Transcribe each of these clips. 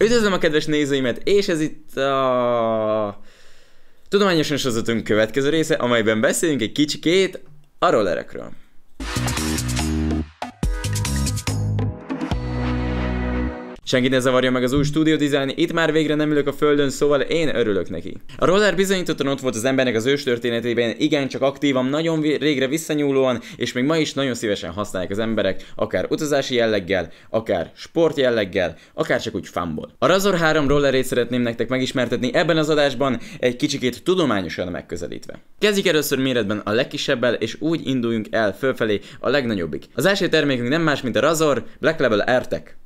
Üdvözlöm a kedves nézőimet, és ez itt a tudományosan sorozatunk következő része, amelyben beszélünk egy kicsikét a rollerekről. Senkit ne zavarja meg az új stúdió dizájn, itt már végre nem ülök a földön, szóval én örülök neki. A roller bizonyítottan ott volt az embernek az őstörténetében, igencsak aktívan, nagyon régre visszanyúlóan, és még ma is nagyon szívesen használják az emberek, akár utazási jelleggel, akár sport jelleggel, akár csak úgy fanból. A Razor 3 rollerét szeretném nektek megismertetni ebben az adásban, egy kicsikét tudományosan megközelítve. Kezdjük először méretben a legkisebbel, és úgy induljunk el fölfelé a legnagyobbik. Az első termékünk nem más, mint a Razor Black Level Ertek.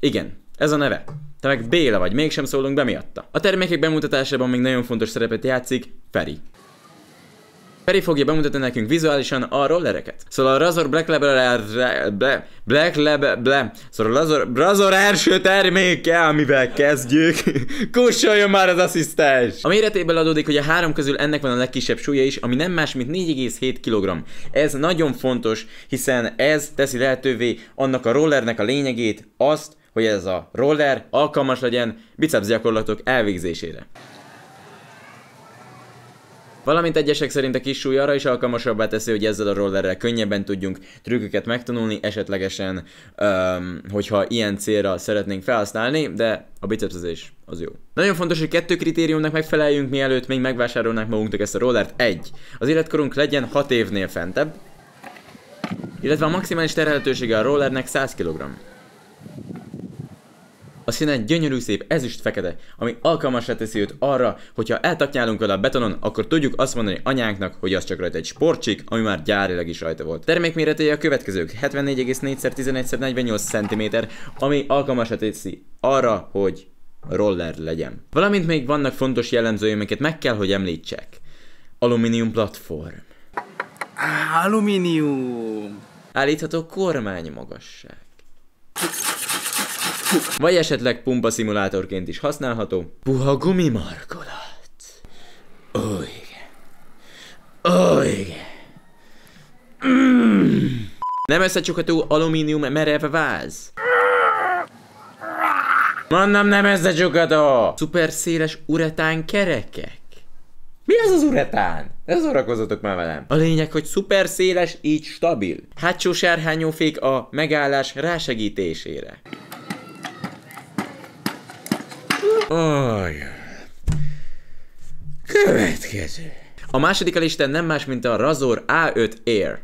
Igen. Ez a neve. Te meg Béla vagy, mégsem szólunk be miatta. A termékek bemutatásában még nagyon fontos szerepet játszik Feri. Feri fogja bemutatni nekünk vizuálisan a rollereket. Szóval a Razor Black Level Razor első terméke, amivel kezdjük. Kussoljon már az asszisztens! A méretéből adódik, hogy a három közül ennek van a legkisebb súlya is, ami nem más, mint 4,7 kg. Ez nagyon fontos, hiszen ez teszi lehetővé annak a rollernek a lényegét, azt, hogy ez a roller alkalmas legyen biceps gyakorlatok elvégzésére. Valamint egyesek szerint a kis súly arra is alkalmasabbá teszi, hogy ezzel a rollerrel könnyebben tudjunk trükköket megtanulni, esetlegesen, hogyha ilyen célra szeretnénk felhasználni, de a bicepsezés az jó. Nagyon fontos, hogy kettő kritériumnak megfeleljünk, mielőtt még megvásárolnánk magunknak ezt a rollert. 1. Az életkorunk legyen 6 évnél fentebb, illetve a maximális terhelhetősége a rollernek 100 kg. A színe gyönyörű szép ezüst-fekete, ami alkalmasra teszi őt arra, hogyha eltaknyálunk vele a betonon, akkor tudjuk azt mondani anyánknak, hogy az csak rajta egy sportcsík, ami már gyárilag is rajta volt. Termék méretei a következők: 74,4 x 11 x 48 cm, ami alkalmasra teszi arra, hogy roller legyen. Valamint még vannak fontos jellemzői, amiket meg kell, hogy említsek. Alumínium platform. Alumínium. Állítható kormány magasság. Vagy esetleg pumpa szimulátorként is használható. Puha gumimarkolat. Ó, igen. Ó, igen. Nem összecsukható alumínium merev váz. Mondom, nem összecsukható. Szuper széles uretán kerekek. Mi az az uretán? Ne szórakozzatok már velem. A lényeg, hogy szuper széles, így stabil. Hátsó sárhányófék a megállás rásegítésére. Következő. A második a listán nem más, mint a Razor A5 Air.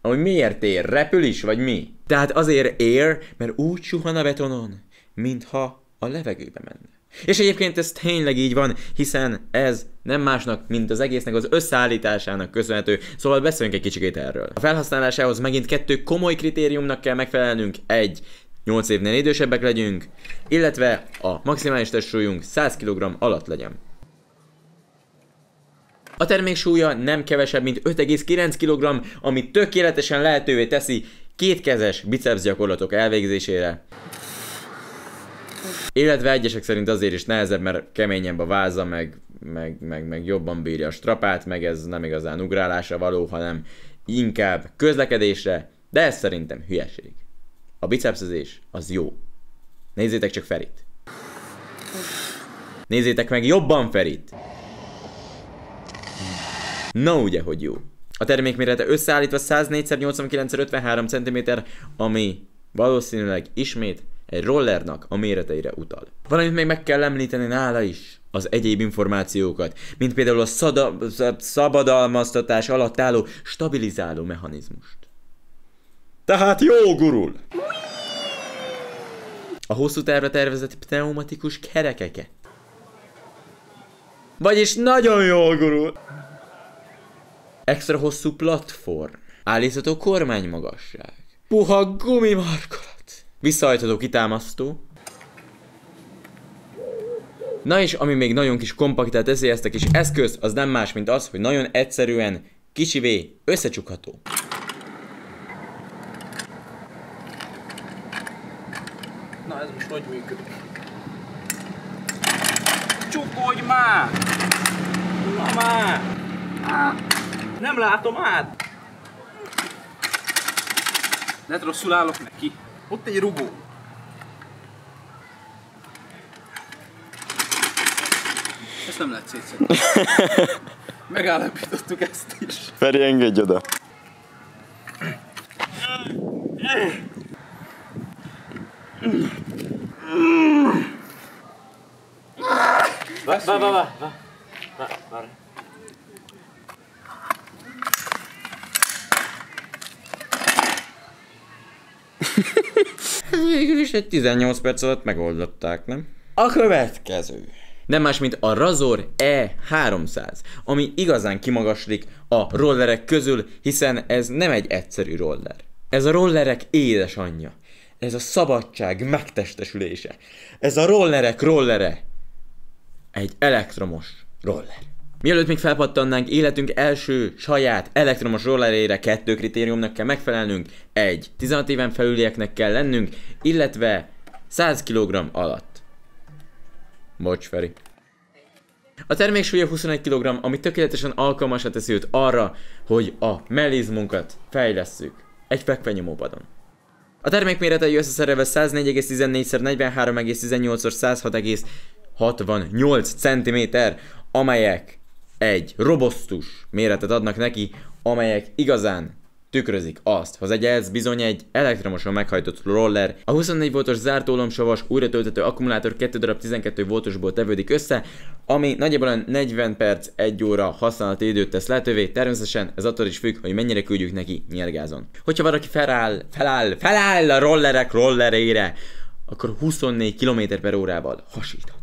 Ami miért ér? Repül is, vagy mi? Tehát azért ér, mert úgy suhan a betonon, mintha a levegőbe menne. És egyébként ez tényleg így van, hiszen ez nem másnak, mint az egésznek az összeállításának köszönhető, szóval beszéljünk egy kicsikét erről. A felhasználásához megint kettő komoly kritériumnak kell megfelelnünk. 1. 8 évnél idősebbek legyünk, illetve a maximális testsúlyunk 100 kg alatt legyen. A termék súlya nem kevesebb, mint 5,9 kg, ami tökéletesen lehetővé teszi kétkezes biceps gyakorlatok elvégzésére. Illetve egyesek szerint azért is nehezebb, mert keményebb a váza, meg jobban bírja a strapát, meg ez nem igazán ugrálásra való, hanem inkább közlekedésre, de ez szerintem hülyeség. A bicepszezés az jó. Nézzétek csak Ferit. Nézzétek meg jobban Ferit. Na ugye, hogy jó. A termék mérete összeállítva 104 x 89 x 53 cm, ami valószínűleg ismét egy rollernak a méreteire utal. Valamit még meg kell említeni nála is, az egyéb információkat, mint például a szabadalmaztatás alatt álló stabilizáló mechanizmust. Tehát jó gurul! A hosszú távra tervezett pneumatikus kerekeket. Vagyis nagyon jól gurul! Extra hosszú platform. Állítható kormánymagasság. Puha gumimarkolat. Visszahajtható kitámasztó. Na és ami még nagyon kis kompaktát teszi ezt a kis eszközt, az nem más, mint az, hogy nagyon egyszerűen kicsivé összecsukható. Na, ez most hogy működik? Csukkodj már! Na már! Nem látom át! Lehet rosszul állok neki. Ott egy rugó. ezt nem lehet szétszedni. Megállapítottuk ezt is. Feri, engedj oda. Várj. Végül is egy 18 perc alatt megoldották, nem? A következő nem más, mint a Razor E300, ami igazán kimagaslik a rollerek közül, hiszen ez nem egy egyszerű roller. Ez a rollerek édesanyja. Ez a szabadság megtestesülése. Ez a rollerek rollere. Egy elektromos roller. Mielőtt még felpattannánk, életünk első saját elektromos rollerére 2 kritériumnak kell megfelelnünk. 1. 16 éven felülieknek kell lennünk, illetve 100 kg alatt. Bocs, Feri. A termék súlya 21 kg, ami tökéletesen alkalmasra teszi őt arra, hogy a mellizmunkat fejlesszük egy fekvenyomópadon. A termék méretei összeszerelve 104,14x43,18x 106,68 cm, amelyek egy robosztus méretet adnak neki, amelyek igazán tükrözik azt, hogy ez bizony egy elektromosan meghajtott roller. A 24 voltos zártólomsavas újratöltető akkumulátor 2 darab 12 voltosból tevődik össze, ami nagyjából 40 perc, 1 óra használati időt tesz lehetővé, természetesen ez attól is függ, hogy mennyire küldjük neki nyírgázon. Hogyha valaki feláll a rollerek rollerére, akkor 24 km/h-val hasított.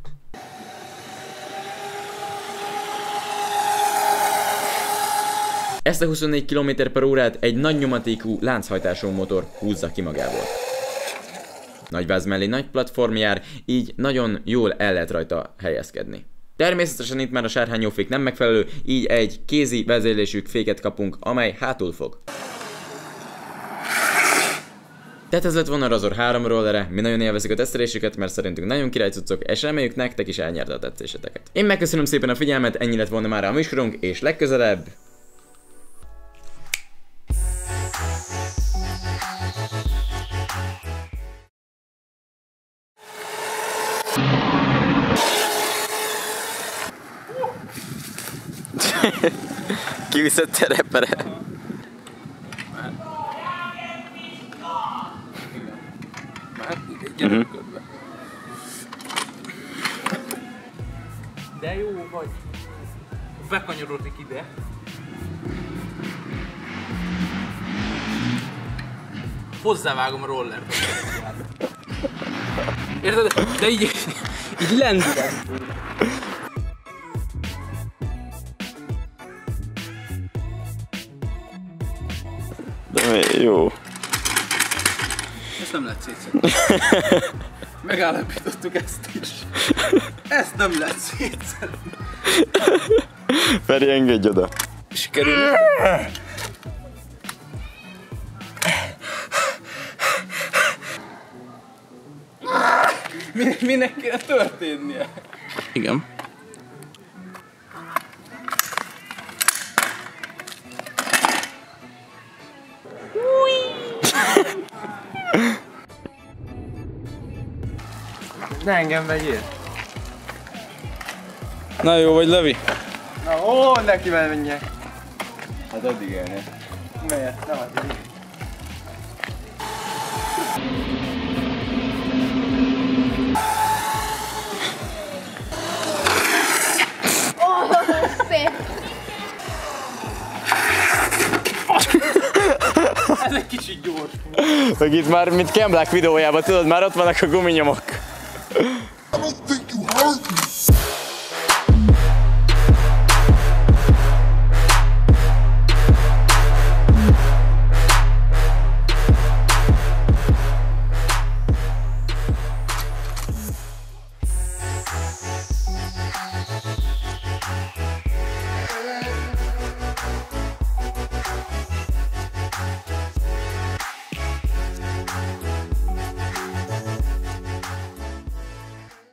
Ezt a 24 km/h-t egy nagy nyomatékú lánchajtású motor húzza ki magából. Nagy váz mellé nagy platform jár, így nagyon jól el lehet rajta helyezkedni. Természetesen itt már a sárhányófék nem megfelelő, így egy kézi vezérlésű féket kapunk, amely hátul fog. Tehát ez lett volna a Razor 3 rollere, mi nagyon élvezik a tesztelésüket, mert szerintünk nagyon király cuccok, és reméljük nektek is elnyerte a tetszéseteket. Én megköszönöm szépen a figyelmet, ennyi lett volna már a műsorunk, és legközelebb... Kiviszett terepere. De jó vagy. Bekanyarodik ide. Hozzávágom a rollert. Érted? De így lendület. Jó. Ezt nem lehet szétszedni. Megállapítottuk ezt is. Ezt nem lehet szétszedni. Feri, engedj oda. Sikerül. Minek kéne történnie? Igen. Ne engem vegyél. Na jó vagy, Levi? Na ó, neki menjek. Hát addig elnél. Melyet? Nem addig. Ó, szép. Ez egy kicsit gyors. Meg itt már, mint Ken Black videójában, tudod, már ott vannak a guminyomok. I don't think you hurt me.